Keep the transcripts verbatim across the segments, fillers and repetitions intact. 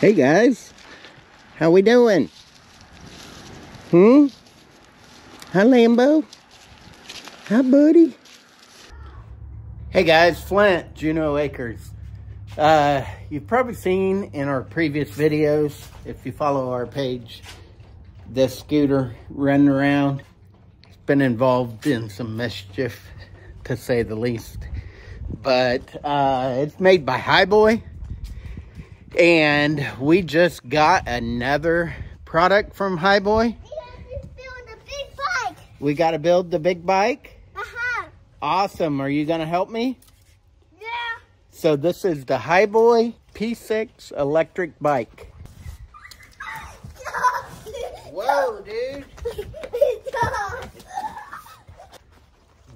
Hey guys, how we doing? Hmm? Hi Lambeau. Hi buddy. Hey guys, Flint, Juno Acres. Uh, you've probably seen in our previous videos, if you follow our page, this scooter running around. It's been involved in some mischief, to say the least. But uh, it's made by Hiboy. And we just got another product from Hiboy. We got to build the big bike. We got to build the big bike? Uh-huh. Awesome. Are you going to help me? Yeah. So this is the Hiboy P six electric bike. Whoa, dude.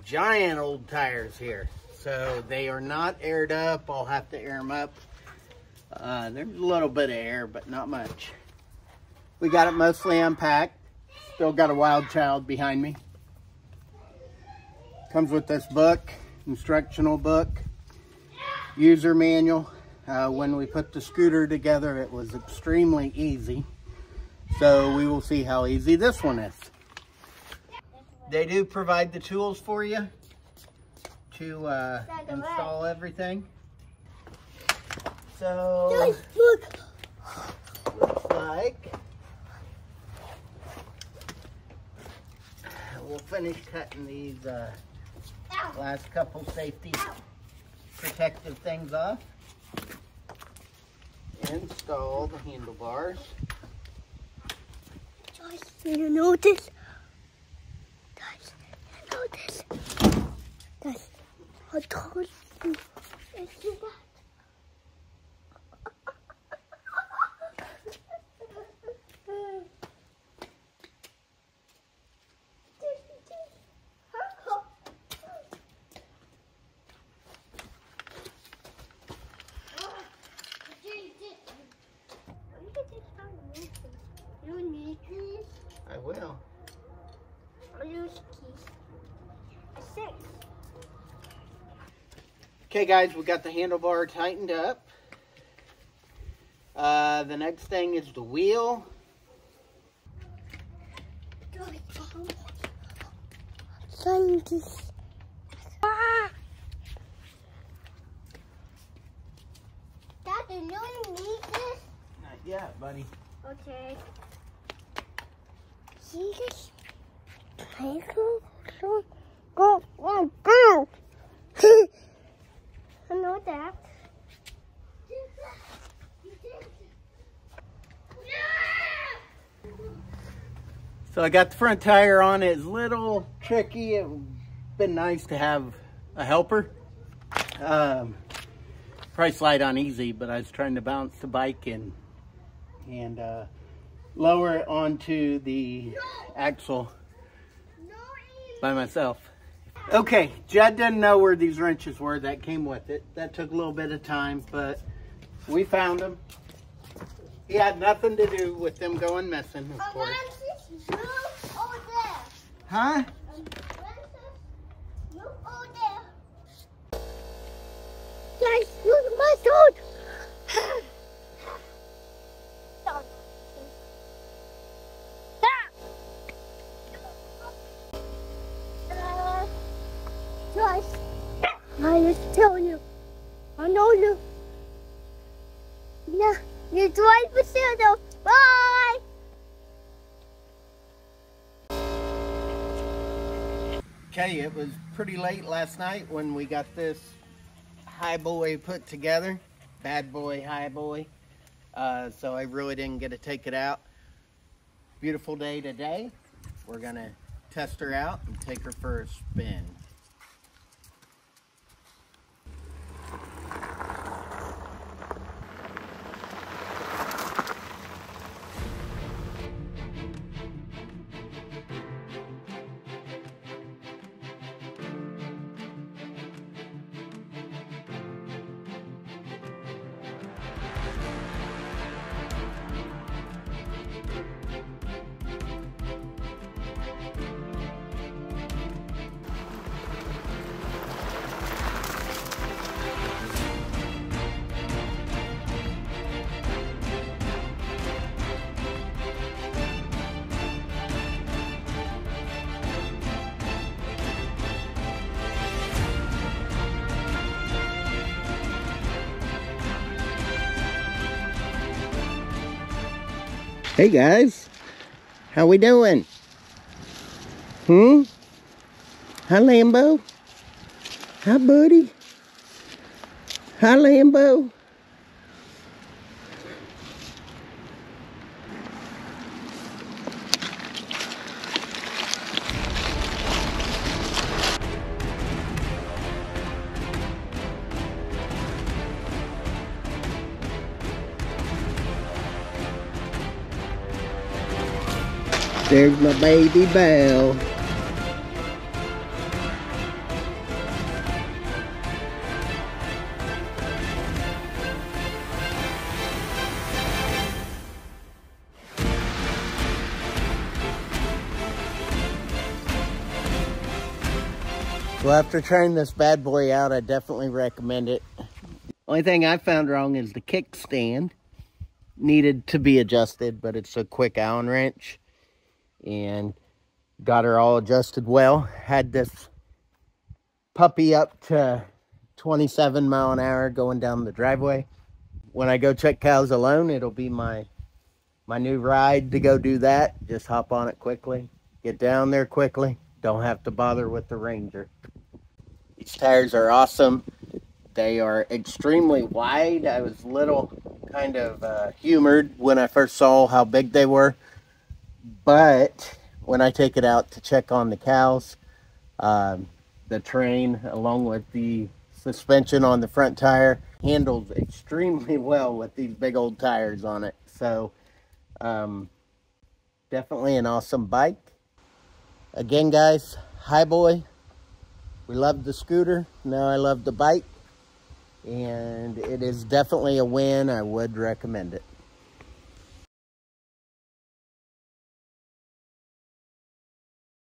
Giant old tires here. So they are not aired up. I'll have to air them up. Uh, there's a little bit of air, but not much. We got it mostly unpacked. Still got a wild child behind me. Comes with this book, instructional book, user manual. Uh, when we put the scooter together, it was extremely easy. So we will see how easy this one is. They do provide the tools for you to uh, install everything. So, looks like we'll finish cutting these uh, last couple safety protective things off. Install the handlebars. Joyce, did you notice? Guys, you notice? Guys, I told you. I will. Okay guys, we got the handlebar tightened up. Uh, the next thing is the wheel. Dad, do you know you need this? Not yet, buddy. Okay. Jesus, I go, go, go, go. I know that. So I got the front tire on. It's a little tricky. It would have been nice to have a helper. Um, probably slide on easy, but I was trying to balance the bike and, and, uh, lower it onto the no. axle by myself. Okay, Jed didn't know where these wrenches were that came with it. That took a little bit of time, but we found them. He had nothing to do with them going missing, of course. Over there. Huh? Over there. Guys, look my dog. I was telling you, I know you. No, you drive for zero. Bye. Okay, it was pretty late last night when we got this Hiboy put together, bad boy Hiboy. Uh, so I really didn't get to take it out. Beautiful day today. We're gonna test her out and take her for a spin. Hey guys, how we doing? Hmm? Hi Lambeau. Hi buddy. Hi Lambeau. There's my baby Belle. Well, after trying this bad boy out, I definitely recommend it. Only thing I found wrong is the kickstand needed to be adjusted, but it's a quick Allen wrench. And got her all adjusted well. Had this puppy up to twenty-seven mile an hour going down the driveway. When I go check cows alone, it'll be my my new ride to go do that. Just hop on it quickly, get down there quickly, don't have to bother with the Ranger. These tires are awesome. They are extremely wide. I was a little kind of uh, humored when I first saw how big they were. But when I take it out to check on the cows, um, the train, along with the suspension on the front tire, handles extremely well with these big old tires on it. So um, definitely an awesome bike. Again, guys, Hiboy. We love the scooter. Now I love the bike. And it is definitely a win. I would recommend it.